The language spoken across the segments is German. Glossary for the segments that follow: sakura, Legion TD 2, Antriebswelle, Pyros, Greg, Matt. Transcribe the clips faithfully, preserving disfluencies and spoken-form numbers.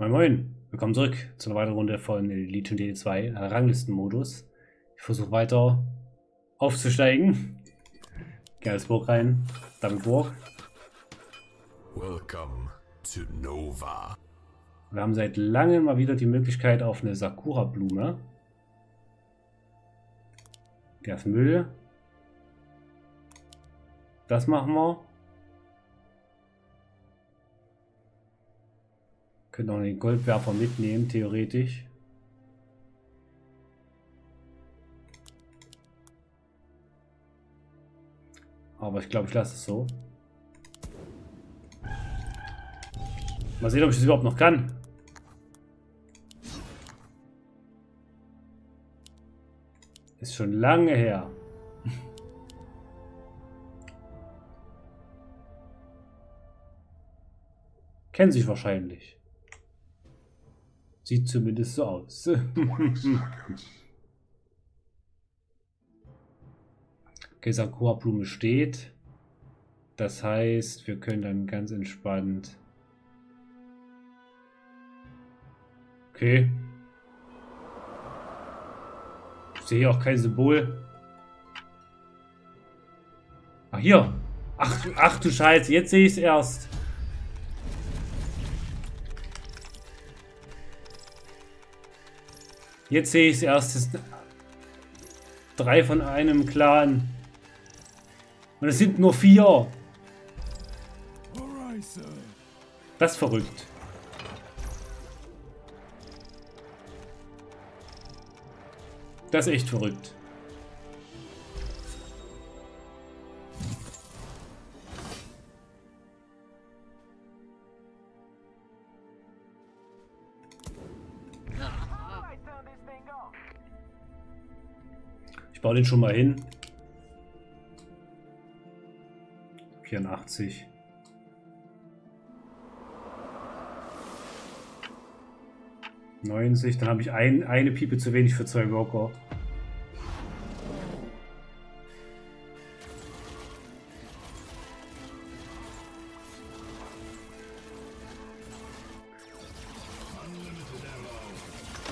Moin Moin, willkommen zurück zu einer weiteren Runde von Legion T D zwei, Ranglistenmodus. Ich versuche weiter aufzusteigen. Gehe als Burg rein, damit Burg. Welcome to Nova. Wir haben seit langem mal wieder die Möglichkeit auf eine Sakura-Blume. Der ist Müll. Das machen wir. Können auch den Goldwerfer mitnehmen, theoretisch. Aber ich glaube, ich lasse es so. Mal sehen, ob ich das überhaupt noch kann. Ist schon lange her. Kennen sich wahrscheinlich. Sieht zumindest so aus. Okay, Sakura-Blume steht. Das heißt, wir können dann ganz entspannt. Okay. Ich sehe hier auch kein Symbol. Ach, hier. Ach, ach du Scheiße, jetzt sehe ich es erst. Jetzt sehe ich es erst. Drei von einem Clan. Und es sind nur vier. Das ist verrückt. Das ist echt verrückt. Ich baue den schon mal hin. vierundachtzig. neunzig. Dann habe ich ein, eine Piepe zu wenig für zwei Worker.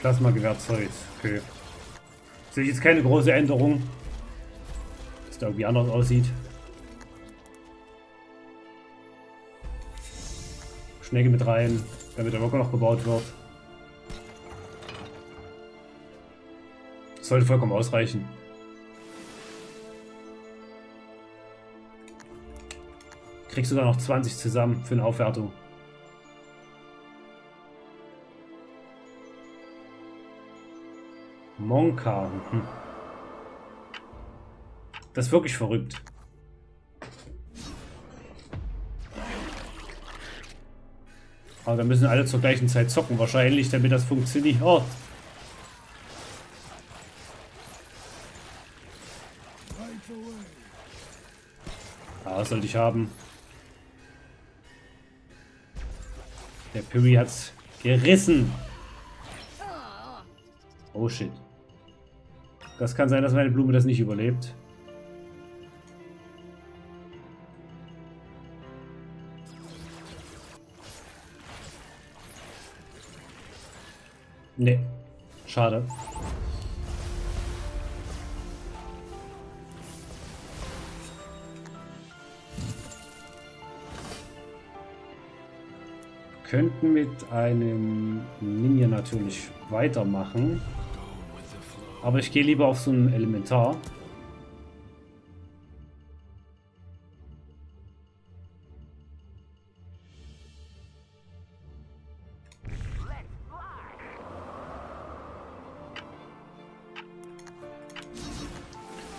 Plasma-Gewehrzeug. Okay. Sehe ich jetzt keine große Änderung, dass da irgendwie anders aussieht. Schnecke mit rein, damit der Worker noch gebaut wird. Das sollte vollkommen ausreichen. Kriegst du dann noch zwanzig zusammen für eine Aufwertung. Monka. Das ist wirklich verrückt. Aber da müssen alle zur gleichen Zeit zocken, wahrscheinlich, damit das funktioniert. Oh. Ah, das sollte ich haben. Der Piri hat's gerissen. Oh shit. Das kann sein, dass meine Blume das nicht überlebt. Nee. Schade. Wir könnten mit einem Ninja natürlich weitermachen. Aber ich gehe lieber auf so ein Elementar.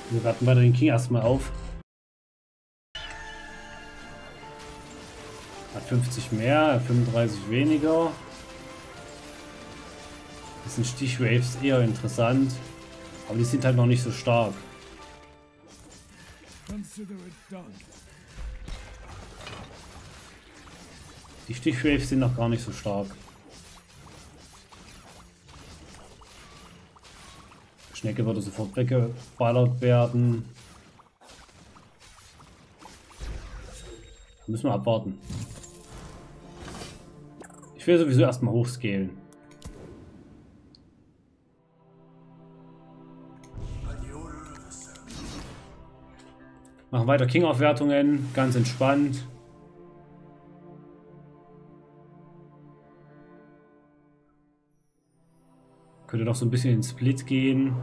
Wir warten weiter den King erstmal auf. Hat fünfzig mehr, fünfunddreißig weniger. Das sind Stichwaves eher interessant. Aber die sind halt noch nicht so stark. Die Stichwaves sind noch gar nicht so stark. Schnecke würde sofort weggeballert werden. Da müssen wir abwarten. Ich will sowieso erstmal hochscalen. Machen weiter King-Aufwertungen, ganz entspannt. Könnte noch so ein bisschen in den Split gehen.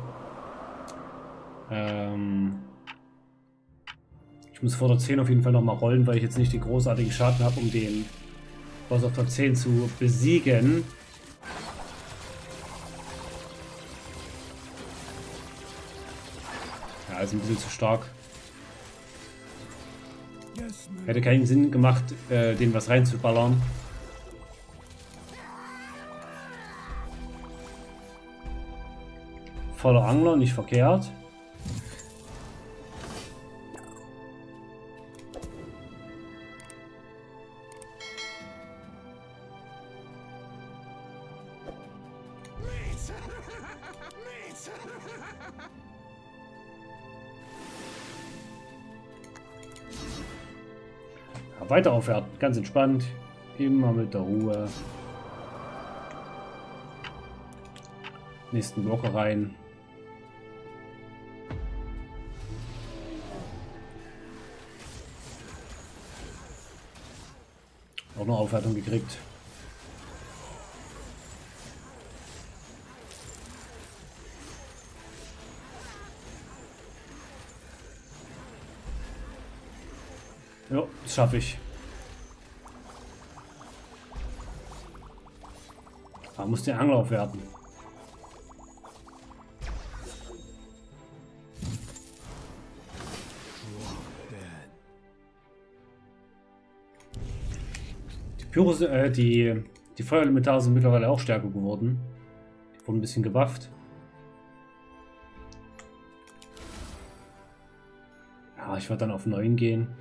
Ähm ich muss vor der zehn auf jeden Fall nochmal rollen, weil ich jetzt nicht den großartigen Schaden habe, um den Boss auf der zehn zu besiegen. Ja, ist ein bisschen zu stark. Hätte keinen Sinn gemacht, äh, den was reinzuballern. Voller Angler, nicht verkehrt. Ja, weiter aufwärts, ganz entspannt, immer mit der Ruhe. Nächsten Blocker rein. Auch noch Aufwertung gekriegt. Ja, das schaffe ich. Da muss der Angler aufwerten. Pyros, äh, die, die Feuerelementare sind mittlerweile auch stärker geworden. Die wurden ein bisschen gebufft. Ja, ich werde dann auf neun gehen.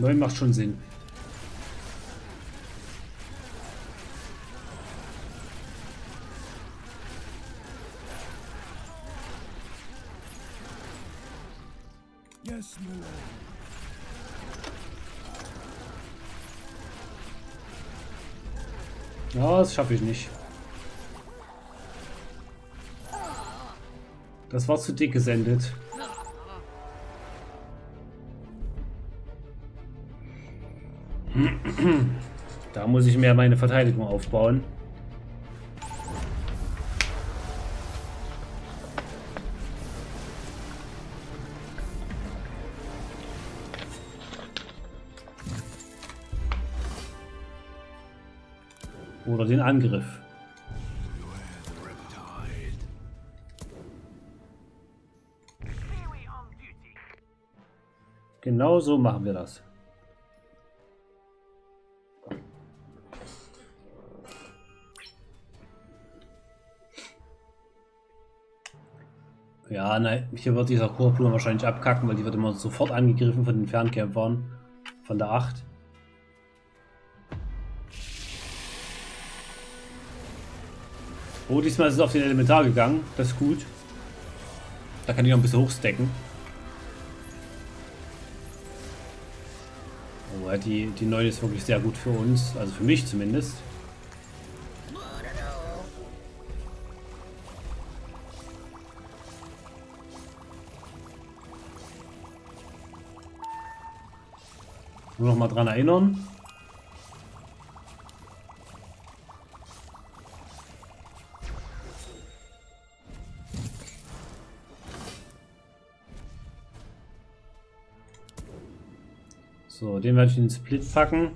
neun macht schon Sinn. Ja, das schaffe ich nicht. Das war zu dick gesendet. Da muss ich mehr meine Verteidigung aufbauen. Oder den Angriff. Genau so machen wir das. Ja, nein, hier wird dieser Kurplan wahrscheinlich abkacken, weil die wird immer sofort angegriffen von den Fernkämpfern von der acht. Oh, diesmal ist es auf den Elementar gegangen. Das ist gut. Da kann ich noch ein bisschen hochstecken. Oh, die, die neue ist wirklich sehr gut für uns. Also für mich zumindest. Nur noch mal dran erinnern. So, den werde ich in den Split packen,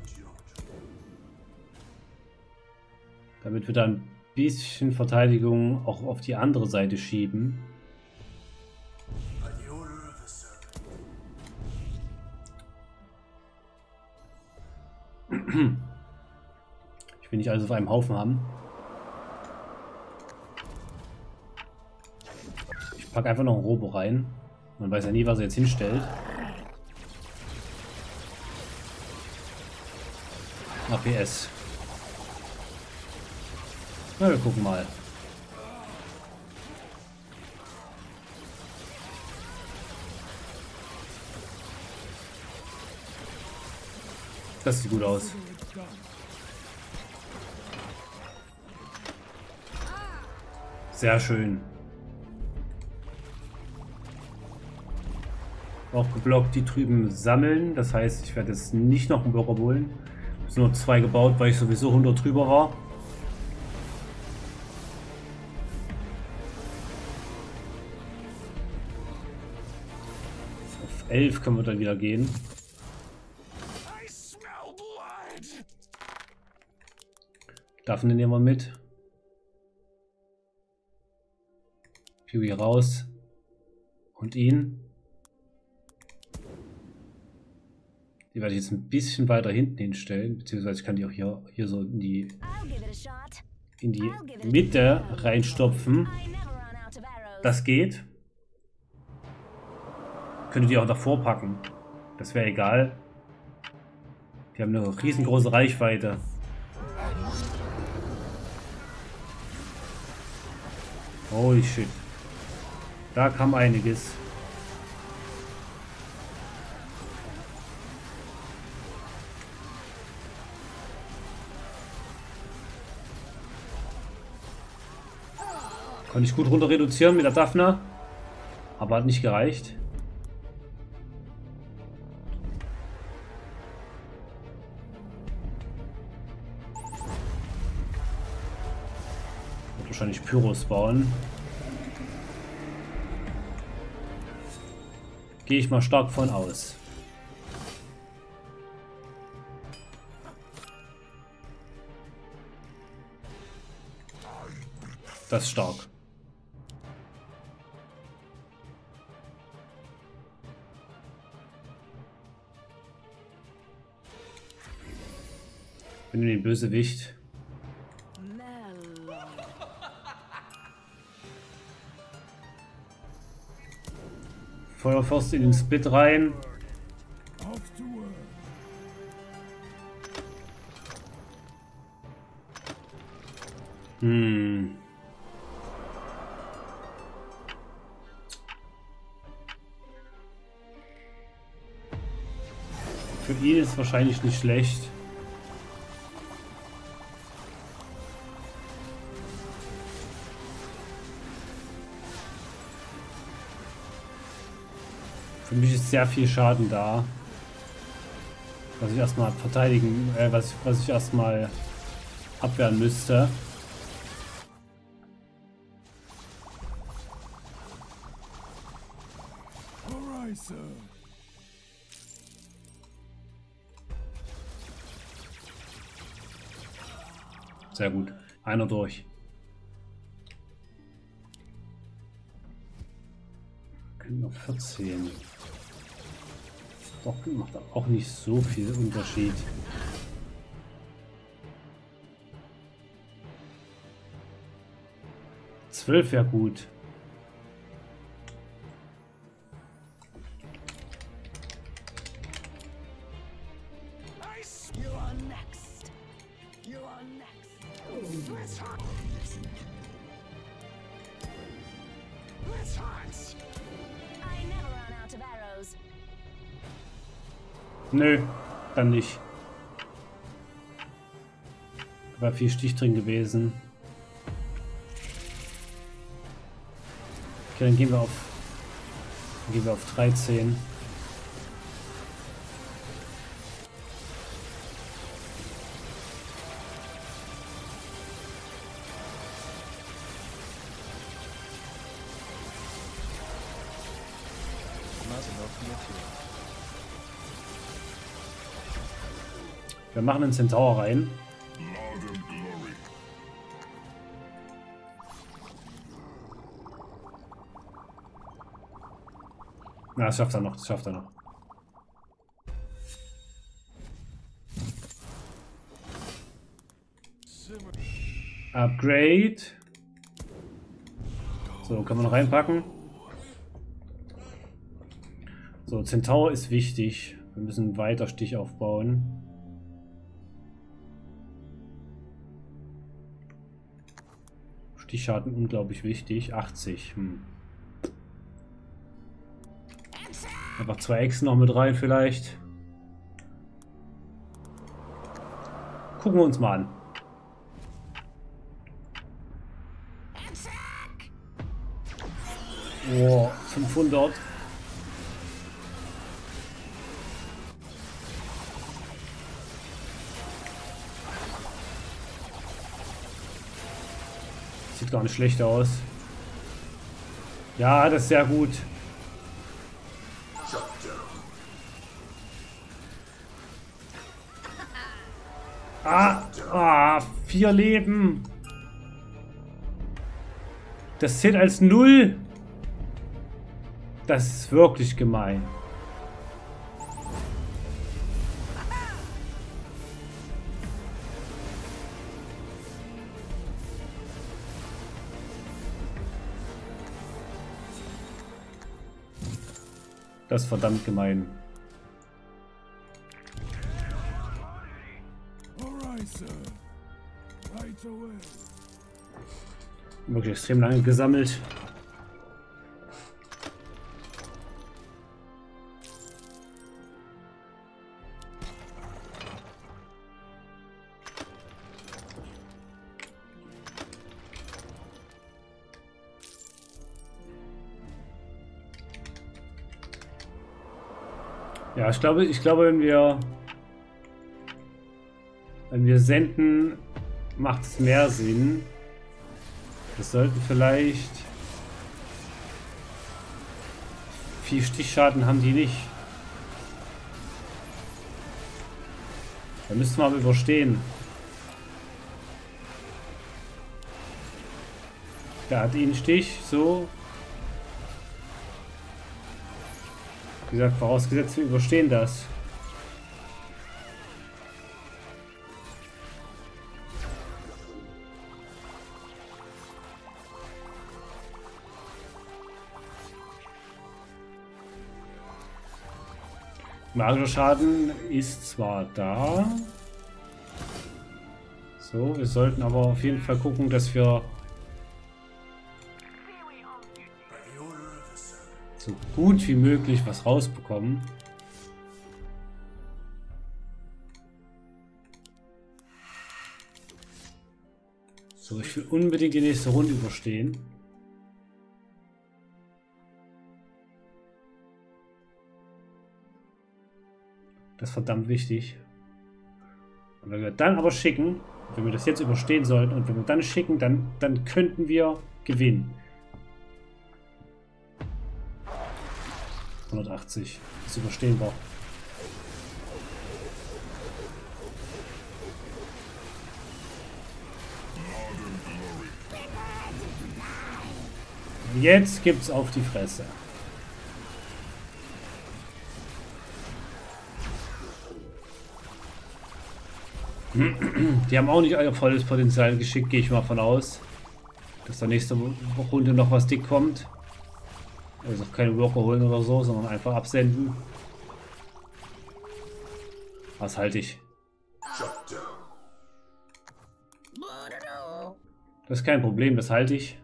damit wir da ein bisschen Verteidigung auch auf die andere Seite schieben. Ich will nicht alles auf einem Haufen haben. Ich packe einfach noch ein Robo rein. Man weiß ja nie, was er jetzt hinstellt. A P S. Na, wir gucken mal. Das sieht gut aus. Sehr schön. Auch geblockt, die drüben sammeln. Das heißt, ich werde jetzt nicht noch einen Blocker holen. Es sind nur zwei gebaut, weil ich sowieso hundert drüber war. Auf elf können wir dann wieder gehen. Daphne nehmen wir mit. Peewee raus. Und ihn. Die werde ich jetzt ein bisschen weiter hinten hinstellen, beziehungsweise ich kann die auch hier, hier so in die, in die Mitte reinstopfen. Das geht. Könnte die auch davor packen. Das wäre egal. Die haben eine riesengroße Reichweite. Holy shit. Da kam einiges. Konnte ich gut runter reduzieren mit der Daphne, aber hat nicht gereicht. Wird wahrscheinlich Pyros bauen. Gehe ich mal stark von aus. Das ist stark. Bin nur den Bösewicht. Feuerfaust in den Split rein. Hm. Für ihn ist wahrscheinlich nicht schlecht. Für mich ist sehr viel Schaden da, was ich erstmal verteidigen, äh, was, was ich erstmal abwehren müsste. Sehr gut, einer durch. Können noch vierzehn. Doch, macht auch nicht so viel Unterschied. zwölf wäre gut. Nö, dann nicht. War viel Stich drin gewesen. Okay, dann gehen wir auf, dann gehen wir auf dreizehn. Wir machen einen Centaur rein. Na, das schafft er noch, das schafft er noch. Upgrade. So, können wir noch reinpacken. So, Centaur ist wichtig. Wir müssen weiter Stich aufbauen. Schaden unglaublich wichtig. achtzig. Hm. Einfach zwei Echsen noch mit rein vielleicht. Gucken wir uns mal an. Oh, fünfhundert. Sieht gar nicht schlecht aus. Ja, das ist sehr gut. Ah, ah, vier Leben. Das zählt als null. Das ist wirklich gemein. Das ist verdammt gemein. Wirklich extrem lange gesammelt. Ja, ich glaube, ich glaube, wenn wir wenn wir senden, macht es mehr Sinn. Wir sollten vielleicht... Viel Stichschaden haben die nicht. Da müssen wir aber überstehen. Da hat ihn einen Stich, so. Wie gesagt, vorausgesetzt, wir überstehen das. Magischer Schaden ist zwar da. So, wir sollten aber auf jeden Fall gucken, dass wir so gut wie möglich was rausbekommen. So, ich will unbedingt die nächste Runde überstehen. Das ist verdammt wichtig. Und wenn wir dann aber schicken, wenn wir das jetzt überstehen sollten und wenn wir dann schicken, dann, dann könnten wir gewinnen. hundertachtzig. Das ist überstehbar. Jetzt gibt's auf die Fresse. Die haben auch nicht euer volles Potenzial geschickt, gehe ich mal von aus. Dass da nächste Runde noch was dick kommt. Also keine Worker holen oder so, sondern einfach absenden. Was halte ich? Das ist kein Problem, das halte ich.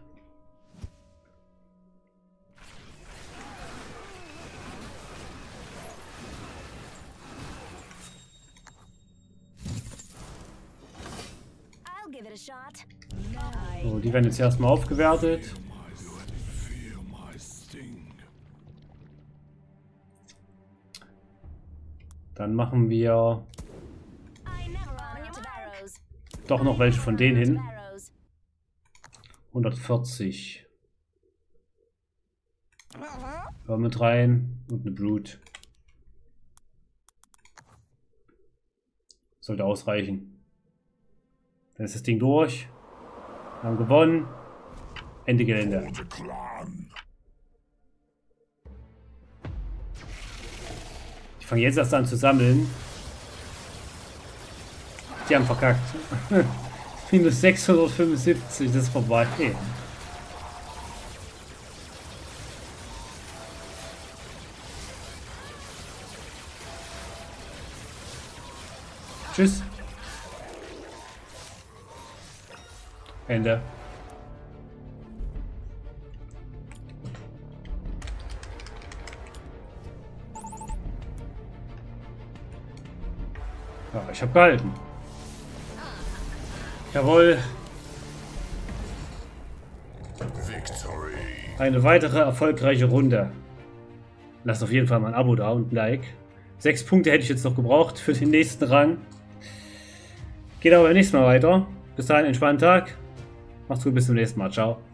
So, die werden jetzt erstmal aufgewertet. Dann machen wir doch noch welche von denen hin. hundertvierzig. Hör mit rein und eine Brut. Sollte ausreichen. Dann ist das Ding durch. Wir haben gewonnen. Ende Gelände. Ich fange jetzt erst an zu sammeln. Die haben verkackt. Minus sechshundertfünfundsiebzig, das ist vorbei. Hey. Tschüss. Ende. Ja, ich habe gehalten. Jawohl. Victory. Eine weitere erfolgreiche Runde. Lasst auf jeden Fall mal ein Abo da und ein Like. Sechs Punkte hätte ich jetzt noch gebraucht für den nächsten Rang. Geht aber beim nächsten Mal weiter. Bis dahin, entspannten Tag. Macht's gut, bis zum nächsten Mal. Ciao.